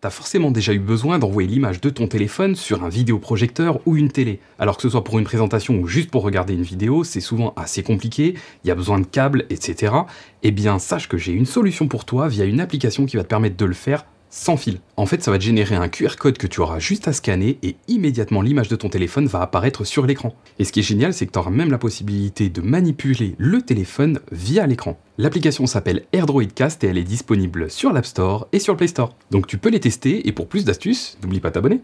T'as forcément déjà eu besoin d'envoyer l'image de ton téléphone sur un vidéoprojecteur ou une télé. Alors que ce soit pour une présentation ou juste pour regarder une vidéo, c'est souvent assez compliqué, il y a besoin de câbles, etc. Eh bien, sache que j'ai une solution pour toi via une application qui va te permettre de le faire sans fil. En fait, ça va te générer un QR code que tu auras juste à scanner et immédiatement l'image de ton téléphone va apparaître sur l'écran. Et ce qui est génial, c'est que tu auras même la possibilité de manipuler le téléphone via l'écran. L'application s'appelle AirDroid Cast et elle est disponible sur l'App Store et sur le Play Store. Donc tu peux les tester et pour plus d'astuces, n'oublie pas de t'abonner.